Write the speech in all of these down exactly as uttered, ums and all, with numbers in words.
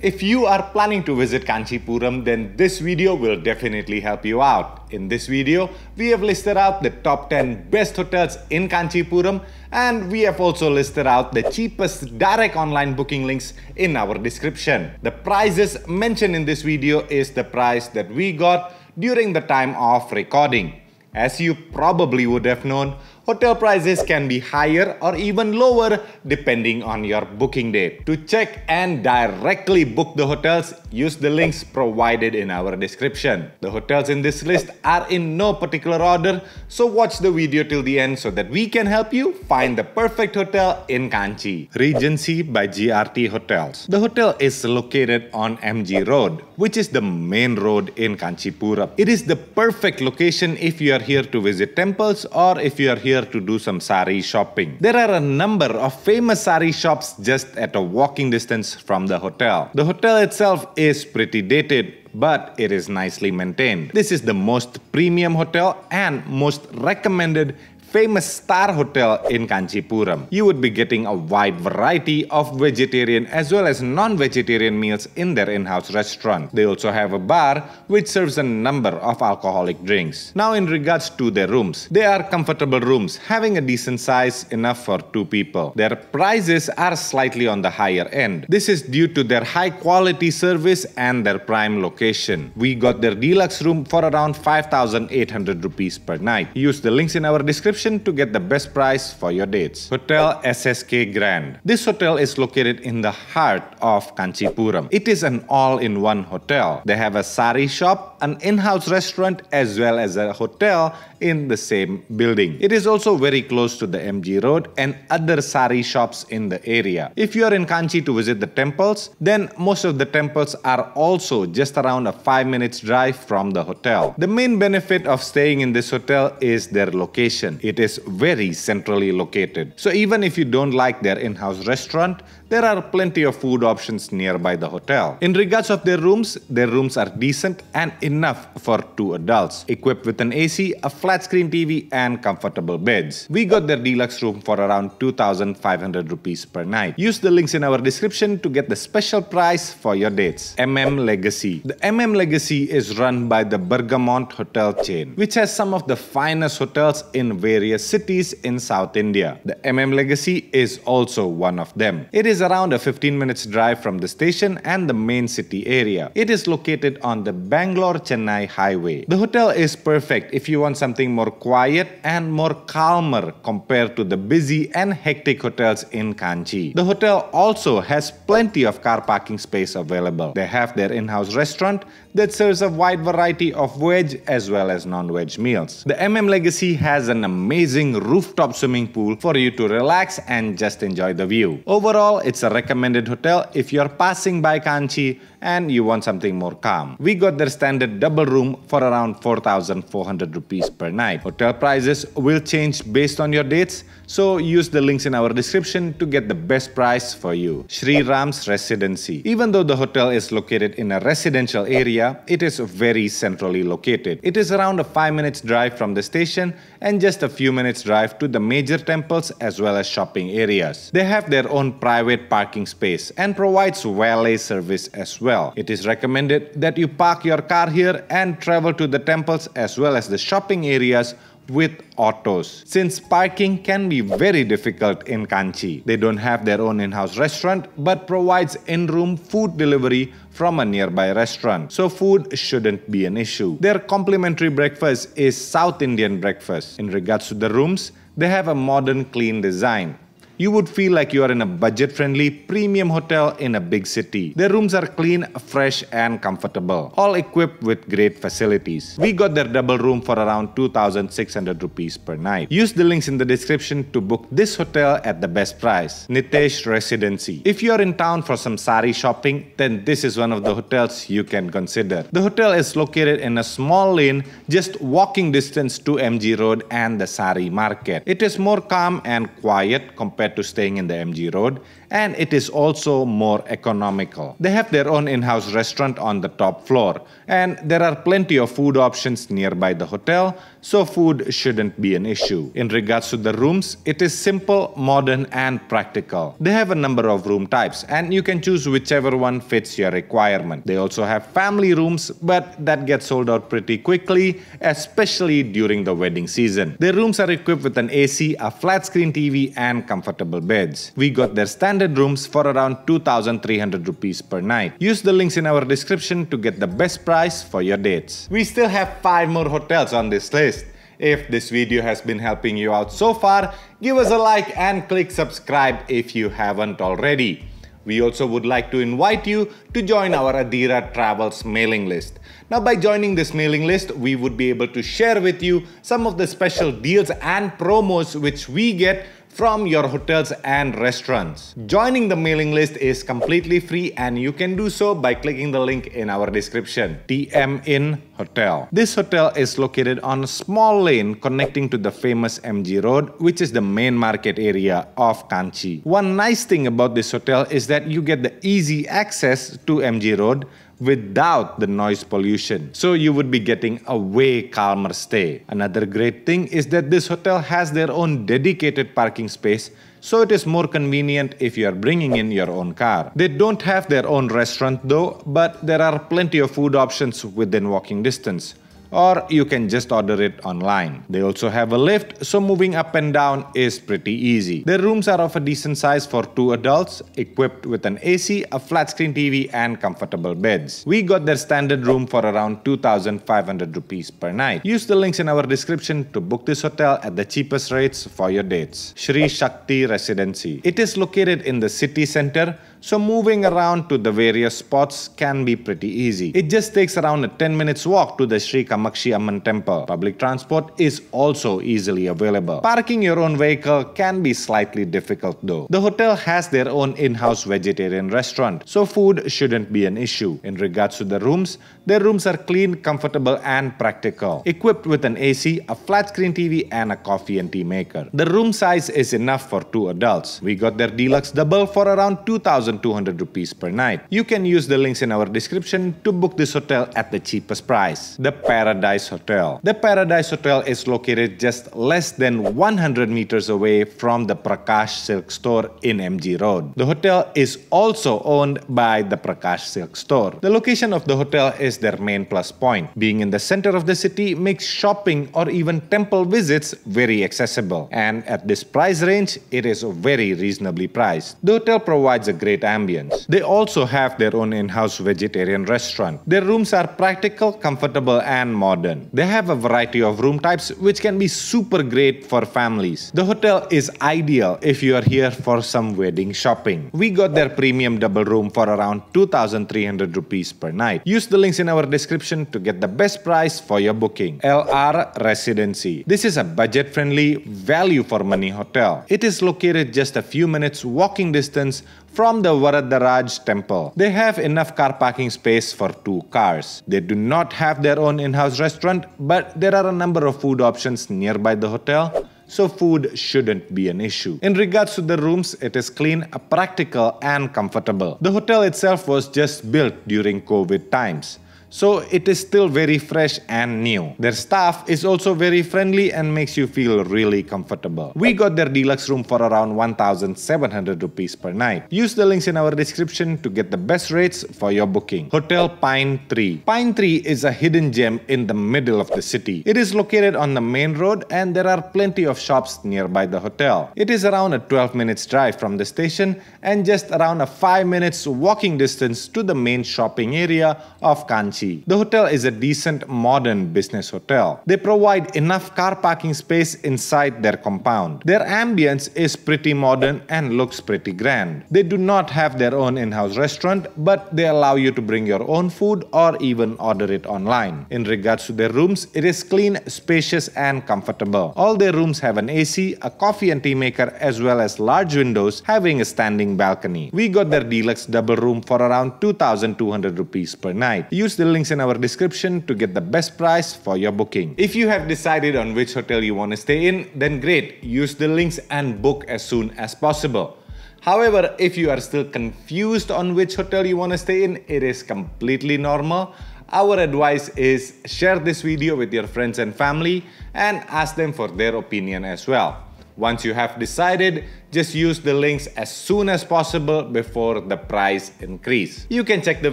If you are planning to visit Kanchipuram, then this video will definitely help you out. In this video, we have listed out the top ten best hotels in Kanchipuram, and we have also listed out the cheapest direct online booking links in our description. The prices mentioned in this video is the price that we got during the time of recording. As you probably would have known, hotel prices can be higher or even lower depending on your booking date. To check and directly book the hotels, use the links provided in our description. The hotels in this list are in no particular order, so watch the video till the end so that we can help you find the perfect hotel in Kanchi. Regency by G R T Hotels. The hotel is located on M G Road, which is the main road in Kanchipuram. It is the perfect location if you are here to visit temples or if you are here to do some sari shopping. There are a number of famous sari shops just at a walking distance from the hotel. The hotel itself is pretty dated, but it is nicely maintained. This is the most premium hotel and most recommended famous star hotel in Kanchipuram. You would be getting a wide variety of vegetarian as well as non-vegetarian meals in their in-house restaurant. They also have a bar which serves a number of alcoholic drinks. Now in regards to their rooms, they are comfortable rooms having a decent size enough for two people. Their prices are slightly on the higher end. This is due to their high quality service and their prime location. We got their deluxe room for around five thousand eight hundred rupees per night. Use the links in our description to get the best price for your dates. Hotel S S K Grand. This hotel is located in the heart of Kanchipuram. It is an all-in-one hotel. They have a sari shop, an in-house restaurant as well as a hotel in the same building. It is also very close to the M G Road and other sari shops in the area. If you are in Kanchi to visit the temples, then most of the temples are also just around a five minutes drive from the hotel. The main benefit of staying in this hotel is their location. It is very centrally located. So even if you don't like their in-house restaurant, there are plenty of food options nearby the hotel. In regards of their rooms, their rooms are decent and enough for two adults, equipped with an A C, a flat screen T V and comfortable beds. We got their deluxe room for around two thousand five hundred rupees per night. Use the links in our description to get the special price for your dates. M M Legacy. The M M Legacy is run by the Bergamont Hotel chain, which has some of the finest hotels in various cities in South India. The M M Legacy is also one of them. It is around a fifteen minutes drive from the station and the main city area. It is located on the Bangalore-Chennai highway. The hotel is perfect if you want something more quiet and more calmer compared to the busy and hectic hotels in Kanchi. The hotel also has plenty of car parking space available. They have their in-house restaurant that serves a wide variety of veg as well as non-veg meals. The M M Legacy has an amazing rooftop swimming pool for you to relax and just enjoy the view. Overall, it's a recommended hotel if you're passing by Kanchi and you want something more calm. We got their standard double room for around four thousand four hundred rupees per night. Hotel prices will change based on your dates, so use the links in our description to get the best price for you. Shri Ram's Residency. Even though the hotel is located in a residential area, it is very centrally located. It is around a five minutes drive from the station and just a few minutes drive to the major temples as well as shopping areas. They have their own private parking space and provides valet service as well. It is recommended that you park your car here and travel to the temples as well as the shopping areas with autos, since parking can be very difficult in Kanchi. They don't have their own in-house restaurant but provides in-room food delivery from a nearby restaurant, so food shouldn't be an issue. Their complimentary breakfast is South Indian breakfast. In regards to the rooms, they have a modern clean design. You would feel like you are in a budget-friendly premium hotel in a big city. Their rooms are clean, fresh and comfortable, all equipped with great facilities. We got their double room for around two thousand six hundred rupees per night. Use the links in the description to book this hotel at the best price. Nitheesh Residency. If you are in town for some sari shopping, then this is one of the hotels you can consider. The hotel is located in a small lane, just walking distance to M G Road and the sari market. It is more calm and quiet compared to staying in the M G Road, and it is also more economical. They have their own in-house restaurant on the top floor, and there are plenty of food options nearby the hotel, so food shouldn't be an issue. In regards to the rooms, it is simple, modern and practical. They have a number of room types and you can choose whichever one fits your requirement. They also have family rooms, but that gets sold out pretty quickly, especially during the wedding season. Their rooms are equipped with an A C, a flat screen T V and comfortable beds. We got their standard rooms for around two thousand three hundred rupees per night. Use the links in our description to get the best price for your dates. We still have five more hotels on this list. If this video has been helping you out so far, give us a like and click subscribe if you haven't already. We also would like to invite you to join our Adira Travels mailing list. Now, by joining this mailing list, we would be able to share with you some of the special deals and promos which we get from your hotels and restaurants. Joining the mailing list is completely free and you can do so by clicking the link in our description. T M I N Hotel. This hotel is located on a small lane connecting to the famous M G Road, which is the main market area of Kanchi. One nice thing about this hotel is that you get the easy access to M G Road without the noise pollution, so you would be getting a way calmer stay. Another great thing is that this hotel has their own dedicated parking space, so it is more convenient if you are bringing in your own car. They don't have their own restaurant though, but there are plenty of food options within walking distance, or you can just order it online. They also have a lift, so moving up and down is pretty easy. Their rooms are of a decent size for two adults, equipped with an A C, a flat screen T V and comfortable beds. We got their standard room for around two thousand five hundred rupees per night. Use the links in our description to book this hotel at the cheapest rates for your dates. Shri Shakti Residency. It is located in the city center, so moving around to the various spots can be pretty easy. It just takes around a ten minutes walk to the Sri Kamakshi Amman Temple. Public transport is also easily available. Parking your own vehicle can be slightly difficult though. The hotel has their own in-house vegetarian restaurant, so food shouldn't be an issue. In regards to the rooms, their rooms are clean, comfortable and practical. Equipped with an A C, a flat screen T V and a coffee and tea maker. The room size is enough for two adults. We got their deluxe double for around two thousand two hundred rupees per night. You can use the links in our description to book this hotel at the cheapest price. The Paradise Hotel. The Paradise Hotel is located just less than one hundred meters away from the Prakash Silk Store in M G Road. The hotel is also owned by the Prakash Silk Store. The location of the hotel is their main plus point. Being in the center of the city makes shopping or even temple visits very accessible. And at this price range, it is very reasonably priced. The hotel provides a great ambience. They also have their own in-house vegetarian restaurant. Their rooms are practical, comfortable and modern. They have a variety of room types which can be super great for families. The hotel is ideal if you are here for some wedding shopping. We got their premium double room for around two thousand three hundred rupees per night. Use the links in our description to get the best price for your booking. L R Residency. This is a budget-friendly, value for money hotel. It is located just a few minutes walking distance from the Varadharaj Temple. They have enough car parking space for two cars. They do not have their own in-house restaurant, but there are a number of food options nearby the hotel, so food shouldn't be an issue. In regards to the rooms, it is clean, practical and comfortable. The hotel itself was just built during COVID times, so it is still very fresh and new. Their staff is also very friendly and makes you feel really comfortable. We got their deluxe room for around one thousand seven hundred rupees per night. Use the links in our description to get the best rates for your booking. Hotel Pine Tree. Pine Tree is a hidden gem in the middle of the city. It is located on the main road and there are plenty of shops nearby the hotel. It is around a twelve minutes drive from the station and just around a five minutes walking distance to the main shopping area of Kanchi. The hotel is a decent modern business hotel. They provide enough car parking space inside their compound. Their ambience is pretty modern and looks pretty grand. They do not have their own in-house restaurant, but they allow you to bring your own food or even order it online. In regards to their rooms, it is clean, spacious and comfortable. All their rooms have an A C, a coffee and tea maker as well as large windows having a standing balcony. We got their deluxe double room for around two thousand two hundred rupees per night. Use the links in our description to get the best price for your booking. If you have decided on which hotel you want to stay in, then great, use the links and book as soon as possible. However, if you are still confused on which hotel you want to stay in, it is completely normal. Our advice is share this video with your friends and family and ask them for their opinion as well. Once you have decided, just use the links as soon as possible before the price increase. You can check the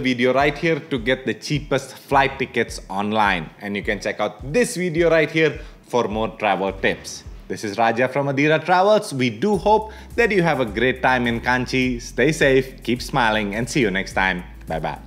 video right here to get the cheapest flight tickets online. And you can check out this video right here for more travel tips. This is Raja from Adira Travels. We do hope that you have a great time in Kanchi. Stay safe, keep smiling, and see you next time. Bye-bye.